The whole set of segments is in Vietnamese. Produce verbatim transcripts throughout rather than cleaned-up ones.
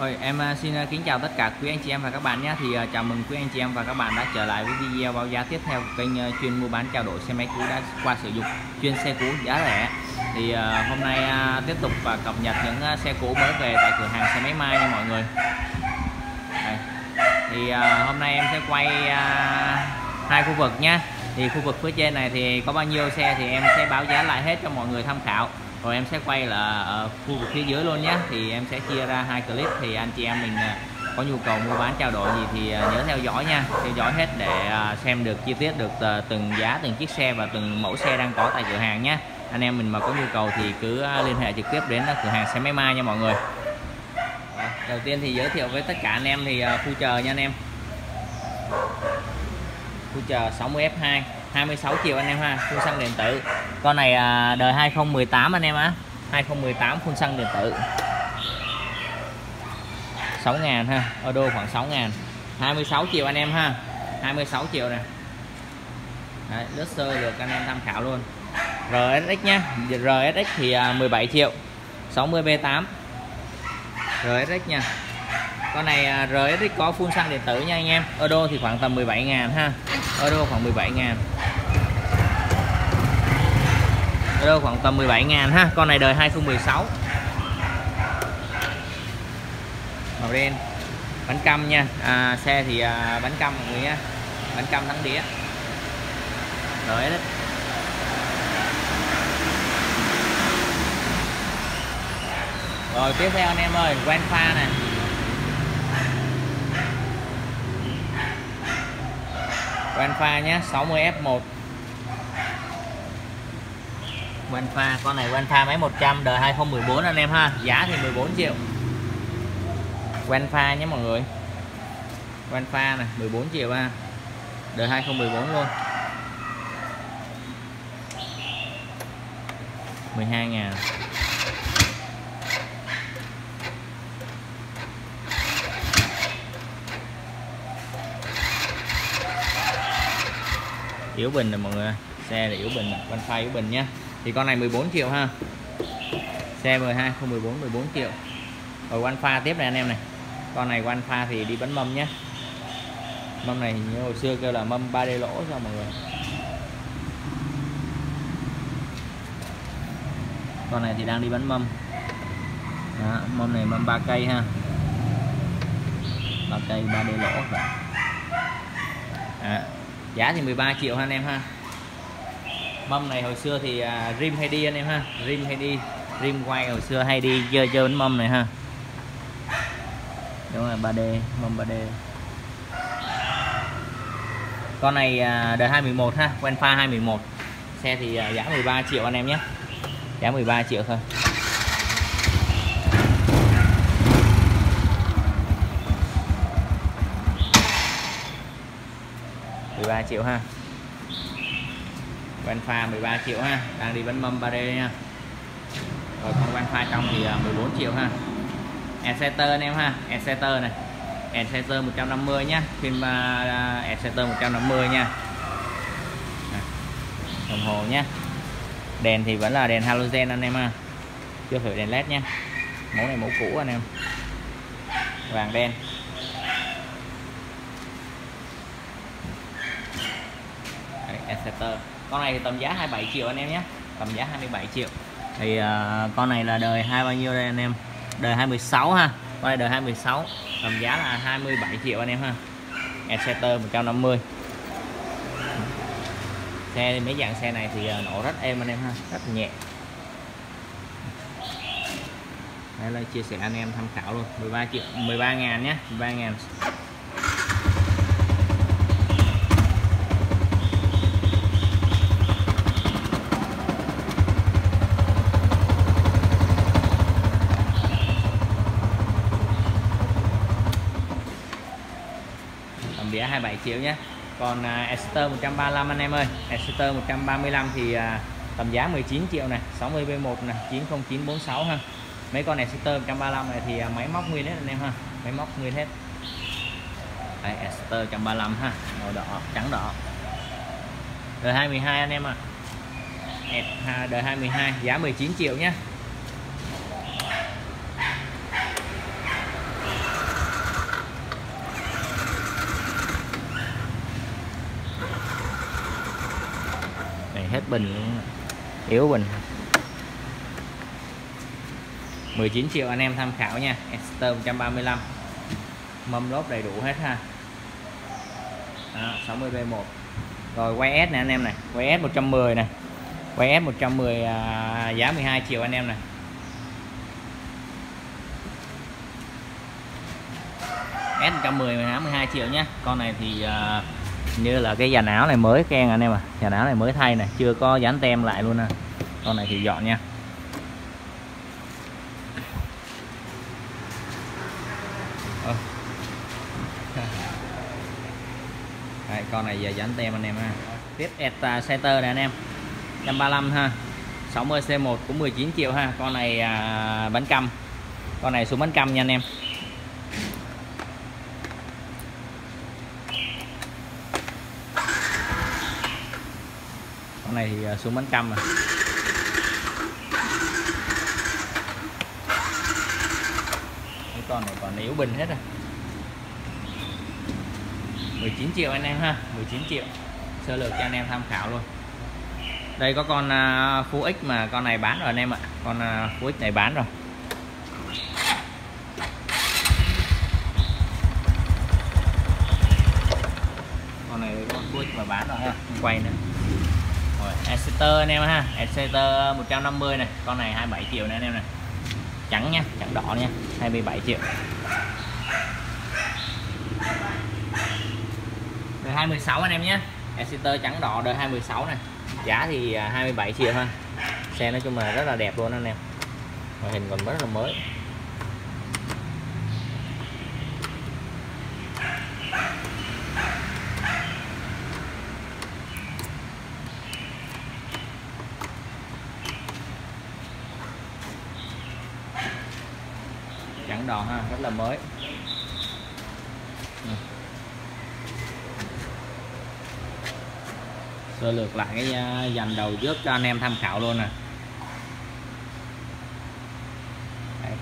Ôi, em xin kính chào tất cả quý anh chị em và các bạn nhé. Thì chào mừng quý anh chị em và các bạn đã trở lại với video báo giá tiếp theo của kênh chuyên mua bán trao đổi xe máy cũ đã qua sử dụng, chuyên xe cũ giá rẻ. Thì hôm nay tiếp tục và cập nhật những xe cũ mới về tại cửa hàng xe máy Mai nha mọi người. Đây. Thì hôm nay em sẽ quay hai khu vực nhé. Thì khu vực phía trên này thì có bao nhiêu xe thì em sẽ báo giá lại hết cho mọi người tham khảo. Rồi em sẽ quay là ở khu vực phía dưới luôn nhé. Thì em sẽ chia ra hai clip, thì anh chị em mình có nhu cầu mua bán trao đổi gì thì nhớ theo dõi nha. Theo dõi hết để xem được chi tiết được từng giá, từng chiếc xe và từng mẫu xe đang có tại cửa hàng nhé. Anh em mình mà có nhu cầu thì cứ liên hệ trực tiếp đến cửa hàng xe máy Mai nha mọi người. Đầu tiên thì giới thiệu với tất cả anh em thì khu chờ nha anh em. Khu chờ sáu mươi F hai, hai mươi sáu triệu anh em ha, phun xăng điện tử. Con này đời hai không một tám anh em á, hai không một tám phun xăng điện tử. sáu ngàn ha, ô đô khoảng sáu ngàn. hai mươi sáu triệu anh em ha, hai mươi sáu triệu nè. Đấy, lướt sơ được anh em tham khảo luôn. rờ ét ích nhá, rờ ét ích thì mười bảy triệu. sáu mươi B tám. rờ ét ích nha. Con này rờ ét ích có phun xăng điện tử nha anh em. Euro thì khoảng tầm mười bảy ngàn ha. Euro khoảng mười bảy ngàn. Euro khoảng tầm mười bảy ngàn ha. Con này đời hai không một sáu. Màu đen. Bánh căm nha. À, xe thì à, bánh căm mọi người nha. Bánh căm thắng đĩa. rờ ét ích. Rồi tiếp theo anh em ơi, Wave này. Wave alpha nhé, sáu mươi F một. Wave alpha, con này Wave alpha mấy một trăm, đời hai không một bốn anh em ha, giá thì mười bốn triệu. Wave alpha nhé mọi người. Wave alpha này mười bốn triệu ha. Đời hai không một bốn luôn. mười hai ngàn. Yếu bình rồi mọi người, xe là yếu bình, Wave alpha yếu bình nhá. Thì con này mười bốn triệu ha. Xe mười hai không mười bốn mười bốn triệu. Rồi Wave alpha tiếp này anh em này. Con này Wave alpha thì đi bánh mâm nhá. Mâm này như hồi xưa kêu là mâm ba D lỗ sao mọi người. Con này thì đang đi bánh mâm. Đó, mâm này mâm ba cây ha. ba cây ba D lỗ cả. À, giá thì mười ba triệu ha anh em ha. Mâm này hồi xưa thì uh, rim hay đi anh em ha, rim hay đi, rim quay hồi xưa hay đi chơi chơi bánh mâm này ha. Đúng là ba D, mâm ba D. Con này uh, đời hai một ha, Wave alpha hai một. Xe thì uh, giá mười ba triệu anh em nhé. Giá mười ba triệu thôi. mười ba triệu ha. Wave alpha mười ba triệu ha, đang đi bánh mâm ba D nha. Rồi con Wave alpha trong thì mười bốn triệu ha. Exciter anh em ha, Exciter này. Exciter một trăm năm mươi nhá, phim uh, Exciter một trăm năm mươi nha. Đồng hồ nhá. Đèn thì vẫn là đèn halogen anh em ha. Chưa thử đèn led nhá. Mẫu này mẫu cũ anh em. Vàng đen. Exciter. Con này thì tầm giá hai mươi bảy triệu anh em nhé. Tầm giá hai mươi bảy triệu. Thì uh, con này là đời hai bao nhiêu đây anh em? Đời hai mươi sáu ha. Con này đời hai mươi sáu, tầm giá là hai mươi bảy triệu anh em ha. Exciter một trăm năm mươi. Xe mấy dạng xe này thì uh, nổ rất êm anh em ha, rất nhẹ. Đây là chia sẻ anh em tham khảo luôn. mười ba triệu, mười ba ngàn nhé, mười ba ngàn. Giá hai mươi bảy triệu nhé. Còn uh, Exciter một trăm ba mươi lăm anh em ơi. Exciter một trăm ba mươi lăm thì uh, tầm giá mười chín triệu này, sáu mươi B một này, chín không chín bốn sáu ha. Mấy con Exciter một trăm ba mươi lăm này thì uh, máy móc nguyên hết anh em ha, máy móc nguyên hết. Đây, Exciter một trăm ba mươi lăm ha, màu đỏ, trắng đỏ. Đời hai mươi hai anh em ạ. À. Đời hai mươi hai giá mười chín triệu nhé. hết bình luôn. Yếu bình. Mười chín triệu anh em tham khảo nha. Exciter một trăm ba mươi lăm. Mâm lốp đầy đủ hết ha. Đó, sáu mươi vê một. Rồi quay S nè anh em này, quay S một trăm mười này. Quay S một trăm mười à, giá mười hai triệu anh em này. S một trăm mười mười hai triệu nhé. Con này thì à, như là cái dàn áo này mới khen anh em à. Dàn áo này mới thay này, chưa có dán tem lại luôn nè. Con này thì dọn nha. Đấy, con này giờ dán tem anh em ha. Tiếp exciter này anh em, một trăm ba mươi lăm ha, sáu mươi xê một cũng mười chín triệu ha. Con này à, bánh căm, con này xuống bánh căm nha anh em. Con này thì xuống bánh căm rồi. Cái con này còn yếu bình hết rồi. mười chín triệu anh em ha, mười chín triệu. Sơ lược cho anh em tham khảo luôn. Đây có con uh, Full X mà con này bán rồi anh em ạ. Con uh, Full X này bán rồi. Con này con Full X mà bán rồi ha, không quay nữa. Rồi, exciter anh em ha, exciter một trăm năm mươi này, con này hai mươi bảy triệu nè anh em này. Trắng nha, trắng đỏ nha, hai mươi bảy triệu. Đời hai mươi sáu anh em nhé. Exciter trắng đỏ đời hai mươi sáu này. Giá thì hai mươi bảy triệu thôi. Xe nói chung là rất là đẹp luôn anh em. Ngoại hình còn rất là mới. Trắng đỏ ha, rất là mới. Ừ. Sơ lược lại cái dàn đầu trước cho anh em tham khảo luôn nè.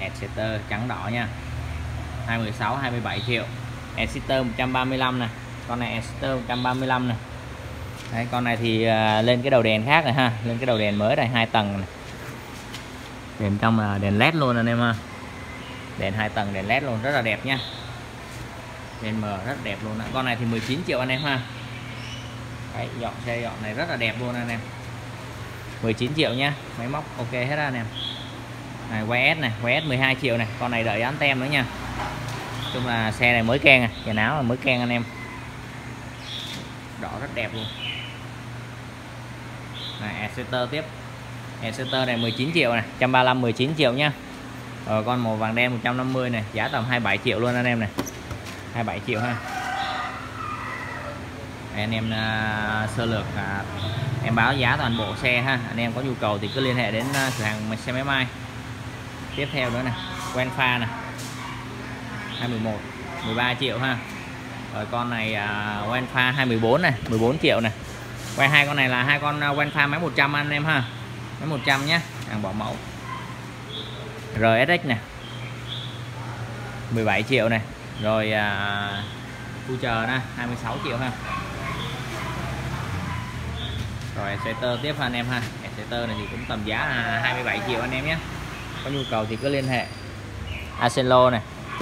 Exciter trắng đỏ nha, hai mươi sáu hai mươi bảy triệu. Exciter một trăm ba mươi lăm nè, con này Exciter một trăm ba mươi lăm nè. Đấy, con này thì lên cái đầu đèn khác rồi ha, lên cái đầu đèn mới này, hai tầng này. Đèn trong là đèn led luôn anh em ha. Đèn hai tầng đèn led luôn, rất là đẹp nha. Đèn mờ rất đẹp luôn đó. Con này thì mười chín triệu anh em ha. Đấy, dọn xe dọn này rất là đẹp luôn anh em. mười chín triệu nha, máy móc ok hết anh em. Này quay S này, quay S mười hai triệu này, con này đợi dán tem nữa nha. Nói chung là xe này mới keng à, quần áo là mới keng anh em. Đỏ rất đẹp luôn. Này exciter tiếp. Exciter này mười chín triệu này, một trăm ba mươi lăm mười chín triệu nha. Rồi con màu vàng đen một trăm năm mươi này, giá tầm hai mươi bảy triệu luôn anh em này. hai mươi bảy triệu ha. Anh em uh, sơ lược uh, em báo giá toàn bộ xe ha. Anh em có nhu cầu thì cứ liên hệ đến uh, cửa hàng xe máy Mai. Tiếp theo nữa nè, quen pha nè, hai mươi mốt mười ba triệu ha. Rồi con này uh, quen pha hai mươi bốn này, mười bốn triệu này. Quay hai con này là hai con uh, quen pha máy một trăm anh em ha. Máy một trăm nhé, hàng bỏ mẫu. rờ ét ích nè, mười bảy triệu này. Rồi uh, future nè, hai mươi sáu triệu ha. Rồi exciter tiếp ha anh em ha. Exciter này thì cũng tầm giá là hai mươi bảy triệu anh em nhé. Có nhu cầu thì cứ liên hệ. Asenlo này,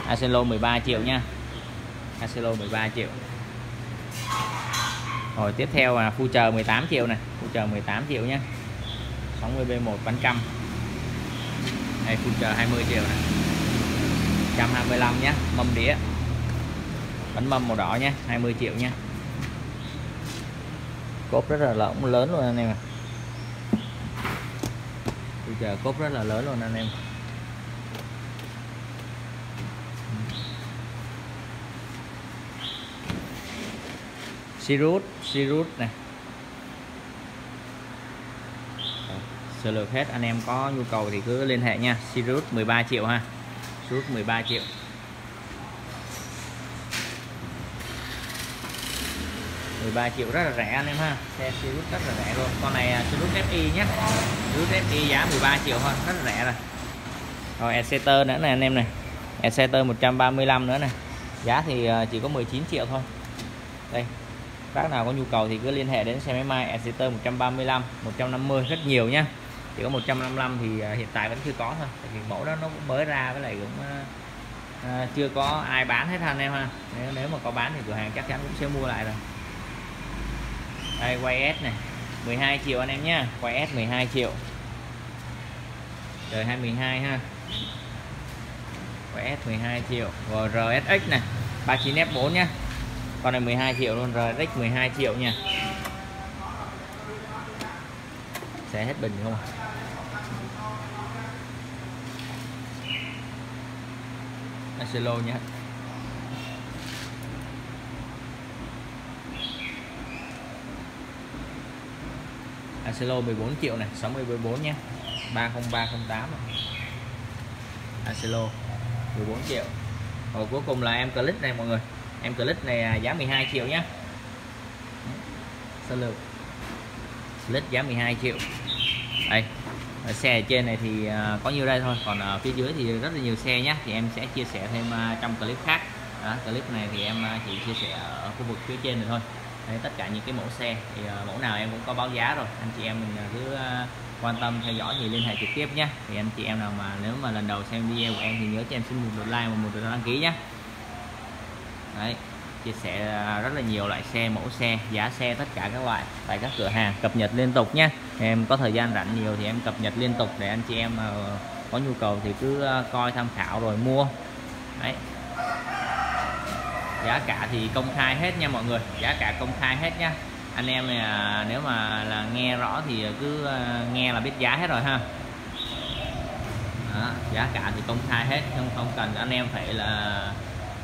Asenlo mười ba triệu nha. Asenlo mười ba triệu. Rồi tiếp theo là future mười tám triệu này, future mười tám triệu nhé. sáu mươi bê một bánh căm. Đây future hai mươi triệu này. một trăm hai mươi lăm nhé, mâm đĩa. Bánh mâm màu đỏ nhé, hai mươi triệu nha. Cốp rất là lỏng lớn luôn anh em ạ. Bây giờ cốp rất là lớn luôn anh em. Sirius, Sirius này. Sơ lược hết, anh em có nhu cầu thì cứ liên hệ nha. Sirius mười ba triệu ha. Sirius mười ba triệu. mười ba triệu rất là rẻ anh em ha. Xe Sirius rất là rẻ luôn. Con này Sirius ép i nhé. Sirius ép i giá mười ba triệu thôi, rất là rẻ rồi. Rồi exciter nữa này anh em này. Exciter một trăm ba mươi lăm nữa này. Giá thì chỉ có mười chín triệu thôi. Đây. Bác nào có nhu cầu thì cứ liên hệ đến xe máy Mai Exciter một trăm ba mươi lăm, một trăm năm mươi rất nhiều nhá. Chỉ có một trăm năm mươi lăm thì hiện tại vẫn chưa có thôi, tại vì mẫu đó nó cũng mới ra với lại cũng à, chưa có ai bán hết anh em ha. Nếu, nếu mà có bán thì cửa hàng chắc chắn cũng sẽ mua lại rồi. Đây quay S này, mười hai triệu anh em nhá, quay S mười hai triệu. Đời hai mười hai ha. Quay S mười hai triệu, rồi rờ ét ích này, ba mươi chín F bốn nhá. Con này mười hai triệu luôn, rờ ét ích mười hai triệu nha. Sẽ hết bình không à? Solo nhé. Solo mười bốn triệu này, sáu mươi bốn nhé. ba không ba không tám. Solo mười bốn triệu. Rồi cuối cùng là em click này mọi người. Em click này giá mười hai triệu nhé. Solo click giá mười hai triệu. Đây. Ở xe ở trên này thì có nhiêu đây thôi, còn ở phía dưới thì rất là nhiều xe nhé, thì em sẽ chia sẻ thêm trong clip khác. Đó, clip này thì em chỉ chia sẻ ở khu vực phía trên này thôi. Đấy, tất cả những cái mẫu xe thì mẫu nào em cũng có báo giá rồi, anh chị em mình cứ quan tâm theo dõi thì liên hệ trực tiếp nhé. Thì anh chị em nào mà nếu mà lần đầu xem video của em thì nhớ cho em xin một lượt like và một lượt đăng ký nhé. Đấy, chia sẻ rất là nhiều loại xe, mẫu xe, giá xe, tất cả các loại tại các cửa hàng, cập nhật liên tục nhé. Em có thời gian rảnh nhiều thì em cập nhật liên tục để anh chị em mà có nhu cầu thì cứ coi tham khảo rồi mua. Đấy, giá cả thì công khai hết nha mọi người, giá cả công khai hết nhá. Anh em này, nếu mà là nghe rõ thì cứ nghe là biết giá hết rồi ha. Đó, giá cả thì công khai hết, không không cần anh em phải là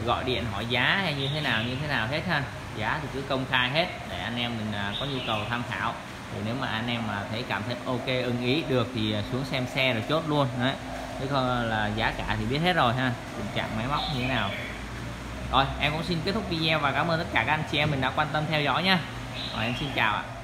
gọi điện hỏi giá hay như thế nào như thế nào hết ha. Giá thì cứ công khai hết để anh em mình có nhu cầu tham khảo. Thì nếu mà anh em mà thấy cảm thấy ok, ưng ý được thì xuống xem xe rồi chốt luôn đấy. Chứ không là giá cả thì biết hết rồi ha, tình trạng máy móc như thế nào. Rồi em cũng xin kết thúc video và cảm ơn tất cả các anh chị em mình đã quan tâm theo dõi nha. Rồi em xin chào ạ.